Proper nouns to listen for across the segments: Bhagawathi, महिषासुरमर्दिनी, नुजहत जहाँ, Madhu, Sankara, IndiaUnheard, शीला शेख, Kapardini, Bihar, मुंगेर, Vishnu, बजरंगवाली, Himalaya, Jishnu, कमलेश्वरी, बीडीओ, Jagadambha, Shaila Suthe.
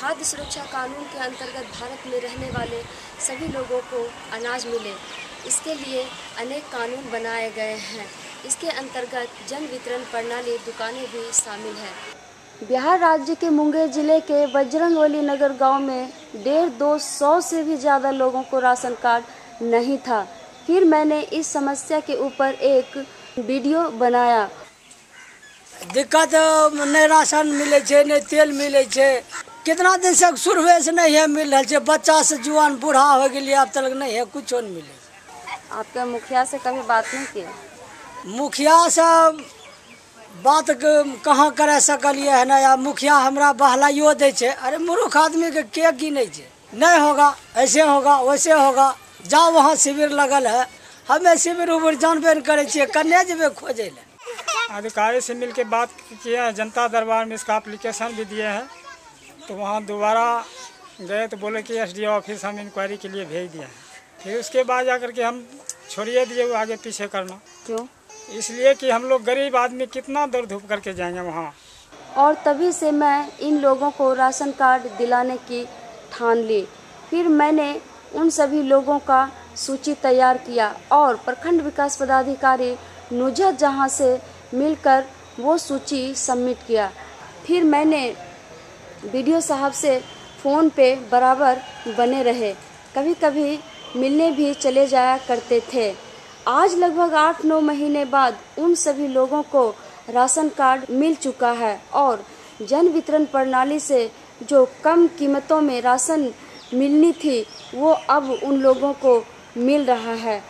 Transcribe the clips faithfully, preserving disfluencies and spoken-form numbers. खाद्य सुरक्षा कानून के अंतर्गत भारत में रहने वाले सभी लोगों को अनाज मिले, इसके लिए अनेक कानून बनाए गए हैं। इसके अंतर्गत जन वितरण प्रणाली दुकानें भी शामिल हैं। बिहार राज्य के मुंगेर जिले के बजरंगवाली नगर गांव में डेढ़ दो सौ से भी ज़्यादा लोगों को राशन कार्ड नहीं था। फिर मैंने इस समस्या के ऊपर एक वीडियो बनाया। दिक्कत नहीं राशन मिले छे, नहीं तेल मिले छे, कितना दिन से शुरुए से नहीं है मिल रहा है। बच्चा से जुआन बूढ़ा हो गए अब तक नहीं है कुछ और मिले। आपके मुखिया से कभी बात नहीं की? मुखिया से बात कहाँ करे सकलिए है ना, या मुखिया हमारा बहलाइयो दे छे। अरे मूर्ख आदमी के के गिने छे, नहीं होगा ऐसे होगा वैसे होगा, जाओ वहाँ शिविर लगल है। हमें शिविर उबिर जानबे नहीं करे छे, कन्ने जेबे खोजे ले। अधिकारी से मिलके बात किए हैं, जनता दरबार में इसका एप्लीकेशन भी दिए हैं, तो वहाँ दोबारा गए तो बोले कि एसडीओ ऑफिस हम इंक्वायरी के लिए भेज दिए हैं। फिर उसके बाद जाकर के हम छोड़िए दिए वो आगे पीछे करना। क्यों? इसलिए कि हम लोग गरीब आदमी कितना दौड़ धूप करके जाएंगे वहाँ। और तभी से मैं इन लोगों को राशन कार्ड दिलाने की ठान ली। फिर मैंने उन सभी लोगों का सूची तैयार किया और प्रखंड विकास पदाधिकारी नुजहत जहाँ से मिलकर वो सूची सबमिट किया। फिर मैंने बीडीओ साहब से फ़ोन पे बराबर बने रहे, कभी कभी मिलने भी चले जाया करते थे। आज लगभग आठ नौ महीने बाद उन सभी लोगों को राशन कार्ड मिल चुका है और जन वितरण प्रणाली से जो कम कीमतों में राशन मिलनी थी वो अब उन लोगों को मिल रहा है।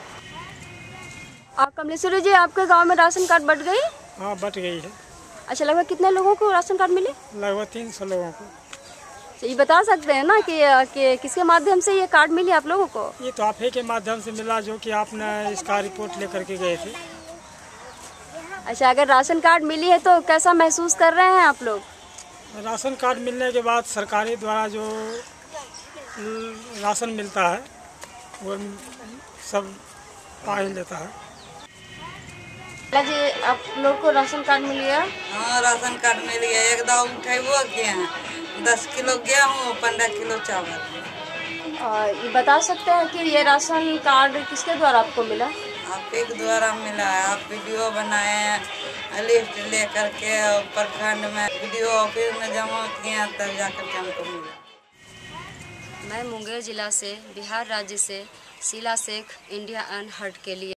आप कमलेश्वरी जी, आपके गांव में राशन कार्ड बट गई? हाँ, बट गई है। अच्छा, लगभग कितने लोगों को राशन कार्ड मिले? लगभग तीन सौ लोगों को। तो ये बता सकते हैं ना कि, कि किसके माध्यम से ये कार्ड मिली आप लोगों को? ये तो आप ही के माध्यम से मिला, जो कि आपने इसका रिपोर्ट लेकर के गए थे। अच्छा, अगर राशन कार्ड मिली है तो कैसा महसूस कर रहे हैं आप लोग? राशन कार्ड मिलने के बाद सरकारी द्वारा जो राशन मिलता है वो सब पा ही लेता है। जी, आप लोग को राशन कार्ड मिल गया? हाँ, राशन कार्ड मिल गया। एक दाम उठेबो किए हैं, दस किलो गेहूँ पंद्रह किलो चावल। और ये बता सकते हैं कि ये राशन कार्ड किसके द्वारा आपको मिला? आप एक द्वारा मिला है। आप वीडियो बनाए लिस्ट ले करके प्रखंड में वीडियो ऑफिस में जमा किए तब जाकर के हमको मिला। मैं मुंगेर जिला से, बिहार राज्य से, शीला शेख, इंडिया अनहर्ड के लिए।